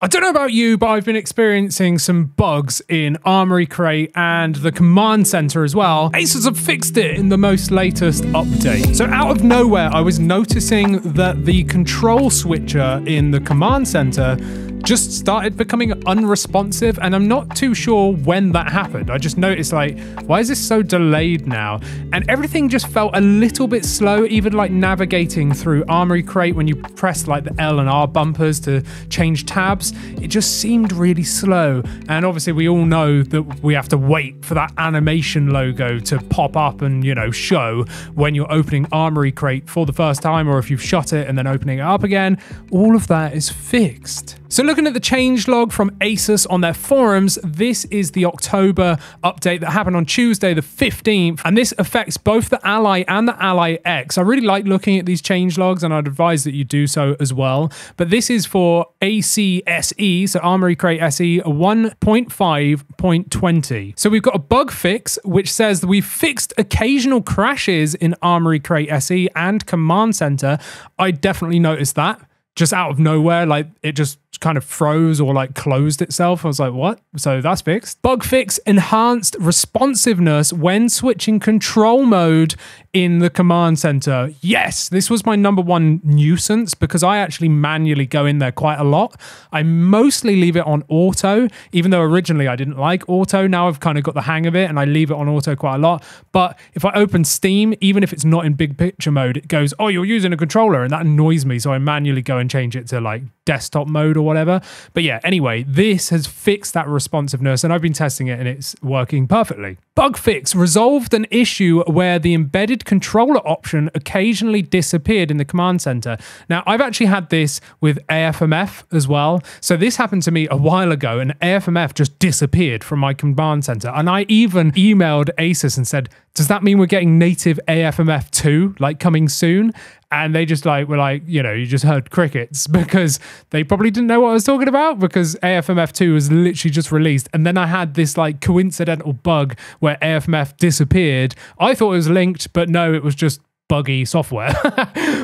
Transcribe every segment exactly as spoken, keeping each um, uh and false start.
I don't know about you, but I've been experiencing some bugs in Armoury Crate and the command center as well. Asus have fixed it in the most latest update. So out of nowhere, I was noticing that the control switcher in the command center just started becoming unresponsive, and I'm not too sure when that happened. I just noticed, like, why is this so delayed now? And everything just felt a little bit slow, even like navigating through Armoury Crate when you press like the L and R bumpers to change tabs. It just seemed really slow. And obviously we all know that we have to wait for that animation logo to pop up and, you know, show when you're opening Armoury Crate for the first time, or if you've shut it and then opening it up again. All of that is fixed. So looking at the changelog from Asus on their forums, this is the October update that happened on Tuesday the fifteenth, and this affects both the Ally and the Ally X. I really like looking at these changelogs, and I'd advise that you do so as well. But this is for A C S E, so Armoury Crate S E one point five point twenty. So we've got a bug fix, which says that we've fixed occasional crashes in Armoury Crate S E and Command Center. I definitely noticed that. Just out of nowhere, like, it just kind of froze or like closed itself. I was like, what? So that's fixed. Bug fix: enhanced responsiveness when switching control mode in the command center. Yes, this was my number one nuisance because I actually manually go in there quite a lot. I mostly leave it on auto, even though originally I didn't like auto. Now I've kind of got the hang of it and I leave it on auto quite a lot. But if I open Steam, even if it's not in big picture mode, it goes, oh, you're using a controller, and that annoys me. So I manually go and change it to like desktop mode or whatever. But yeah, anyway, this has fixed that responsiveness, and I've been testing it and it's working perfectly. Bug fix: resolved an issue where the embedded controller option occasionally disappeared in the command center. Now, I've actually had this with A F M F as well. So this happened to me a while ago, and A F M F just disappeared from my command center. And I even emailed Asus and said, does that mean we're getting native A F M F two, like, coming soon? And they just like were like, you know, you just heard crickets, because they probably didn't know what I was talking about, because A F M F two was literally just released. And then I had this like coincidental bug where A F M F disappeared. I thought it was linked, but no, it was just buggy software.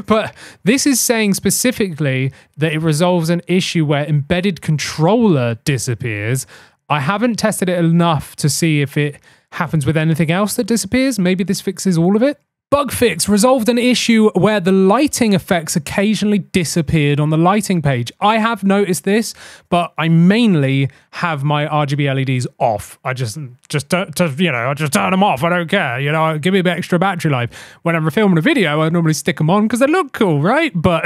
But this is saying specifically that it resolves an issue where embedded controller disappears. I haven't tested it enough to see if it happens with anything else that disappears. Maybe this fixes all of it. Bug fix: resolved an issue where the lighting effects occasionally disappeared on the lighting page. I have noticed this, but I mainly have my R G B L E Ds off. I just, just, just, you know, I just turn them off. I don't care. You know, give me a bit extra battery life. When I'm filming a video, I normally stick them on because they look cool, right? But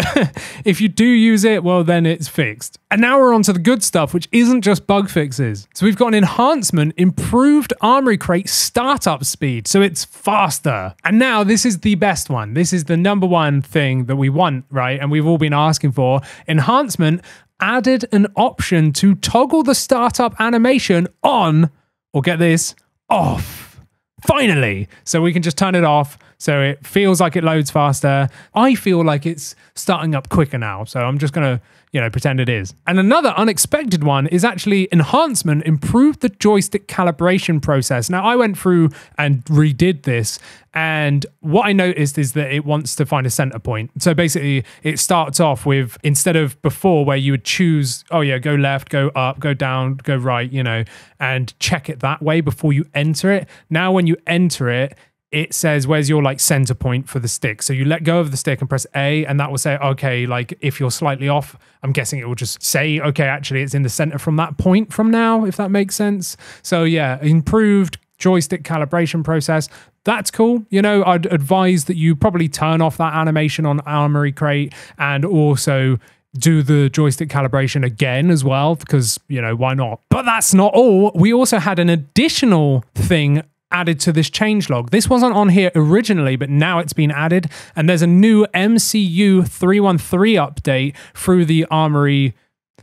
if you do use it, well, then it's fixed. And now we're on to the good stuff, which isn't just bug fixes. So we've got an enhancement: improved Armoury Crate startup speed, so it's faster. And now this This is the best one. This is the number one thing that we want, right? And we've all been asking for. Enhancement: added an option to toggle the startup animation on, or get this, off. Finally. So we can just turn it off. So it feels like it loads faster. I feel like it's starting up quicker now. So I'm just going to, you know, pretend it is. And another unexpected one is actually enhancement: improved the joystick calibration process. Now, I went through and redid this, and what I noticed is that it wants to find a center point. So basically it starts off with, instead of before where you would choose, oh yeah, go left, go up, go down, go right, you know, and check it that way before you enter it. Now, when you enter it, it says, where's your like center point for the stick? So you let go of the stick and press A, and that will say, okay, like, if you're slightly off, I'm guessing it will just say, okay, actually it's in the center from that point from now, if that makes sense. So yeah, improved joystick calibration process. That's cool. You know, I'd advise that you probably turn off that animation on Armoury Crate, and also do the joystick calibration again as well, because, you know, why not? But that's not all. We also had an additional thing added to this changelog. This wasn't on here originally, but now it's been added. And there's a new M C U three one three update through the Armoury,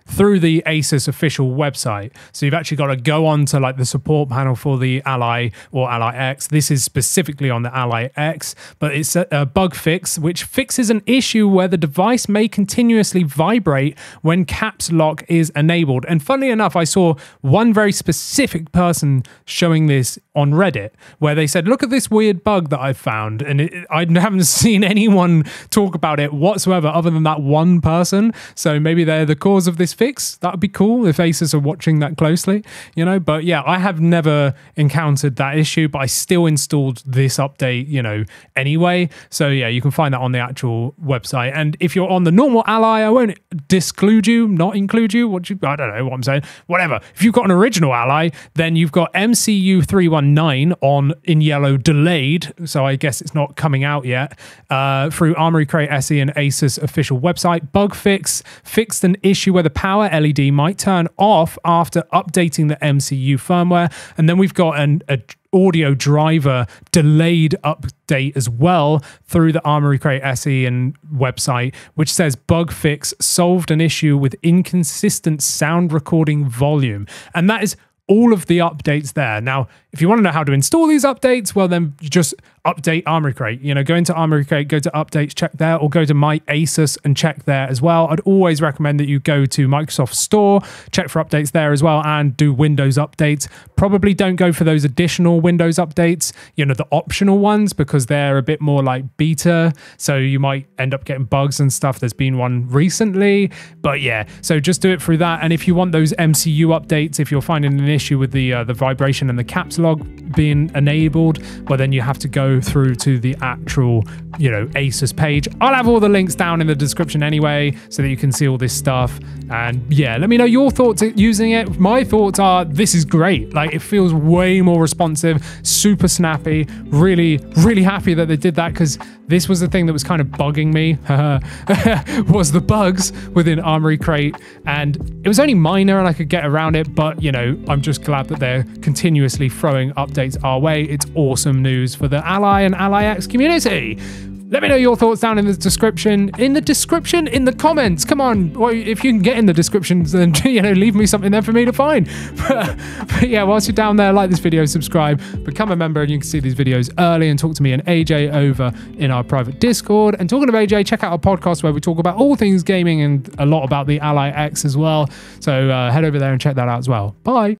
through the Asus official website. So you've actually got to go on to like the support panel for the Ally or Ally X. This is specifically on the Ally X, but it's a, a bug fix which fixes an issue where the device may continuously vibrate when caps lock is enabled. And funnily enough, I saw one very specific person showing this on Reddit, where they said, look at this weird bug that I've found. And it, I haven't seen anyone talk about it whatsoever other than that one person. So maybe they're the cause of this fix. That'd be cool if Asus are watching that closely, you know. But yeah, I have never encountered that issue, but I still installed this update, you know, anyway. So yeah, you can find that on the actual website. And if you're on the normal Ally, I won't disclude you, not include you. What you, I don't know what I'm saying. Whatever. If you've got an original Ally, then you've got M C U three one nine on in yellow delayed. So I guess it's not coming out yet. Uh, through Armoury Crate S E and Asus official website. Bug fix fixed an issue where the power L E D might turn off after updating the M C U firmware. And then we've got an a audio driver delayed update as well through the Armoury Crate S E and website, which says bug fix solved an issue with inconsistent sound recording volume. And that is all of the updates there. Now, if you want to know how to install these updates, well, then just update Armoury Crate. You know, go into Armoury Crate, go to updates, check there, or go to My Asus and check there as well. I'd always recommend that you go to Microsoft Store, check for updates there as well, and do Windows updates. Probably don't go for those additional Windows updates, you know, the optional ones, because they're a bit more like beta. So you might end up getting bugs and stuff. There's been one recently, but yeah, so just do it through that. And if you want those M C U updates, if you're finding an issue with the uh, the vibration and the caps log being enabled, well, then you have to go through to the actual, you know, Asus page. I'll have all the links down in the description anyway, so that you can see all this stuff. And yeah, let me know your thoughts using it. My thoughts are, this is great. Like, it feels way more responsive, super snappy. Really, really happy that they did that, because this was the thing that was kind of bugging me, was the bugs within Armoury Crate. And it was only minor and I could get around it, but you know, I'm just glad that they're continuously throwing updates our way. It's awesome news for the Ally and Ally X community. Let me know your thoughts down in the description. In the description, in the comments. Come on. Well, if you can get in the descriptions, then, you know, leave me something there for me to find. But, but yeah, whilst you're down there, like this video, subscribe, become a member, and you can see these videos early and talk to me and A J over in our private Discord. And talking of A J, check out our podcast where we talk about all things gaming and a lot about the Ally X as well. So uh, head over there and check that out as well. Bye.